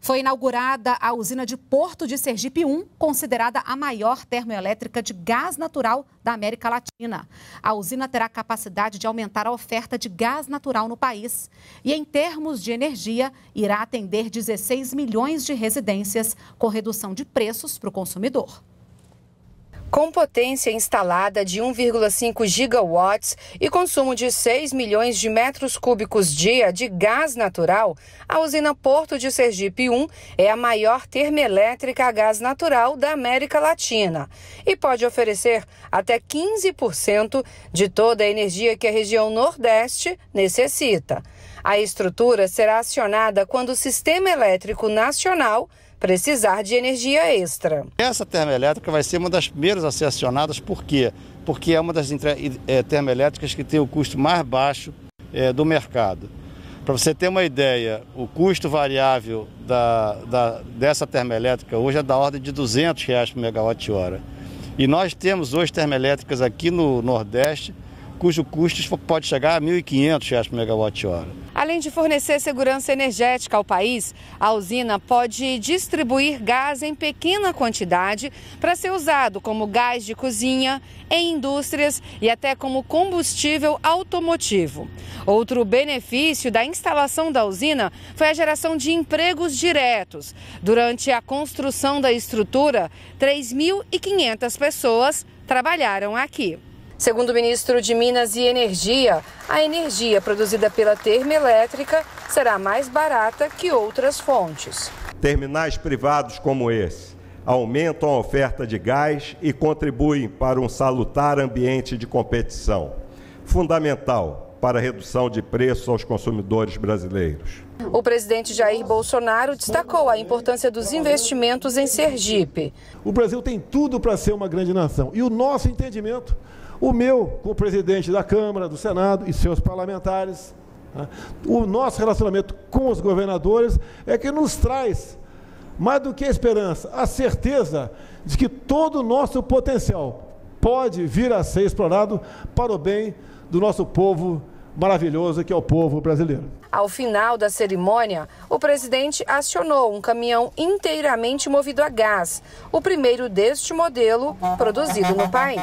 Foi inaugurada a usina de Porto de Sergipe I, considerada a maior termoelétrica de gás natural da América Latina. A usina terá capacidade de aumentar a oferta de gás natural no país e, em termos de energia, irá atender 16 milhões de residências, com redução de preços para o consumidor. Com potência instalada de 1,5 gigawatts e consumo de 6 milhões de metros cúbicos dia de gás natural, a usina Porto de Sergipe I é a maior termoelétrica a gás natural da América Latina e pode oferecer até 15% de toda a energia que a região Nordeste necessita. A estrutura será acionada quando o Sistema Elétrico Nacional precisar de energia extra. Essa termoelétrica vai ser uma das primeiras a ser acionadas. Por quê? Porque é uma das termoelétricas que tem o custo mais baixo do mercado. Para você ter uma ideia, o custo variável dessa termoelétrica hoje é da ordem de R$ 200 por megawatt-hora. E nós temos hoje termoelétricas aqui no Nordeste, cujo custo pode chegar a R$ 1.500 por megawatt-hora. Além de fornecer segurança energética ao país, a usina pode distribuir gás em pequena quantidade para ser usado como gás de cozinha, em indústrias e até como combustível automotivo. Outro benefício da instalação da usina foi a geração de empregos diretos. Durante a construção da estrutura, 3.500 pessoas trabalharam aqui. Segundo o ministro de Minas e Energia, a energia produzida pela termoelétrica será mais barata que outras fontes. Terminais privados como esse aumentam a oferta de gás e contribuem para um salutar ambiente de competição, fundamental para a redução de preços aos consumidores brasileiros. O presidente Jair Bolsonaro destacou a importância dos investimentos em Sergipe. O Brasil tem tudo para ser uma grande nação e o nosso entendimento... O meu com o presidente da Câmara, do Senado e seus parlamentares, né? O nosso relacionamento com os governadores é que nos traz, mais do que a esperança, a certeza de que todo o nosso potencial pode vir a ser explorado para o bem do nosso povo maravilhoso, que é o povo brasileiro. Ao final da cerimônia, o presidente acionou um caminhão inteiramente movido a gás, o primeiro deste modelo produzido no país.